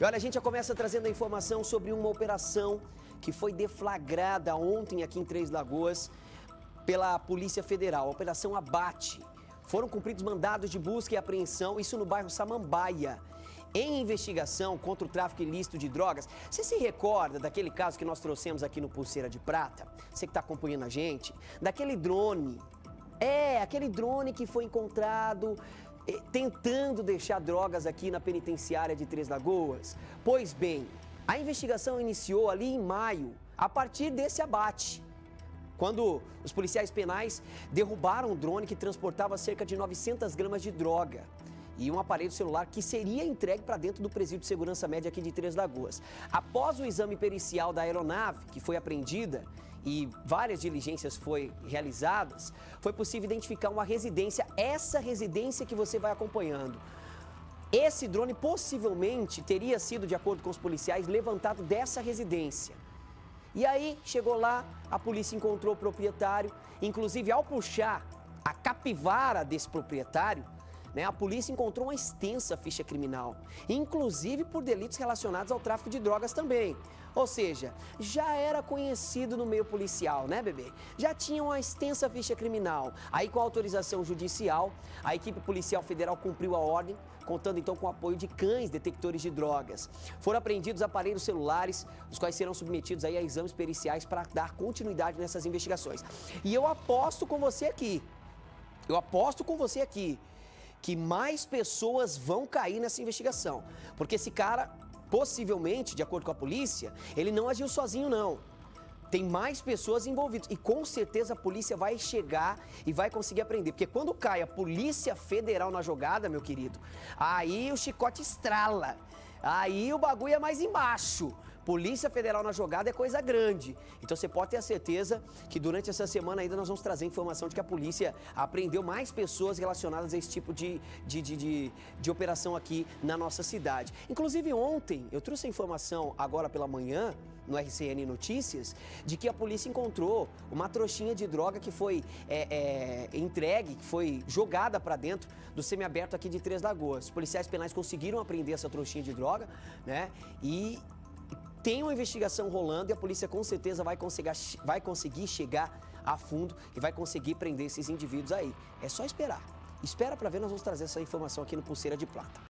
E olha, a gente já começa trazendo a informação sobre uma operação que foi deflagrada ontem aqui em Três Lagoas pela Polícia Federal, a Operação Abate. Foram cumpridos mandados de busca e apreensão, isso no bairro Samambaia, em investigação contra o tráfico ilícito de drogas. Você se recorda daquele caso que nós trouxemos aqui no Pulseira de Prata? Você que está acompanhando a gente? Daquele drone. É, aquele drone que foi encontrado tentando deixar drogas aqui na penitenciária de Três Lagoas. Pois bem, a investigação iniciou ali em maio, a partir desse abate, quando os policiais penais derrubaram um drone que transportava cerca de 900 gramas de droga e um aparelho celular que seria entregue para dentro do presídio de segurança média aqui de Três Lagoas. Após o exame pericial da aeronave, que foi apreendida, e várias diligências foram realizadas, foi possível identificar uma residência, essa residência que você vai acompanhando. Esse drone possivelmente teria sido, de acordo com os policiais, levantado dessa residência. E aí, chegou lá, a polícia encontrou o proprietário, inclusive ao puxar a capivara desse proprietário, né, a polícia encontrou uma extensa ficha criminal, inclusive por delitos relacionados ao tráfico de drogas também. Ou seja, já era conhecido no meio policial, né, bebê? Já tinha uma extensa ficha criminal. Aí, com a autorização judicial, a equipe policial federal cumpriu a ordem, contando então com o apoio de cães detectores de drogas. Foram apreendidos aparelhos celulares, os quais serão submetidos aí a exames periciais para dar continuidade nessas investigações. E eu aposto com você aqui, que mais pessoas vão cair nessa investigação. Porque esse cara, possivelmente, de acordo com a polícia, ele não agiu sozinho, não. Tem mais pessoas envolvidas. E com certeza a polícia vai chegar e vai conseguir apreender. Porque quando cai a Polícia Federal na jogada, meu querido, aí o chicote estrala. Aí o bagulho é mais embaixo. Polícia Federal na jogada é coisa grande. Então você pode ter a certeza que durante essa semana ainda nós vamos trazer informação de que a polícia apreendeu mais pessoas relacionadas a esse tipo de operação aqui na nossa cidade. Inclusive ontem, eu trouxe a informação agora pela manhã, no RCN Notícias, de que a polícia encontrou uma trouxinha de droga que foi entregue, que foi jogada para dentro do semiaberto aqui de Três Lagoas. Os policiais penais conseguiram apreender essa trouxinha de droga, né? E tem uma investigação rolando e a polícia com certeza vai conseguir chegar a fundo e vai conseguir prender esses indivíduos aí. É só esperar. Espera para ver, nós vamos trazer essa informação aqui no Pulseira de Prata.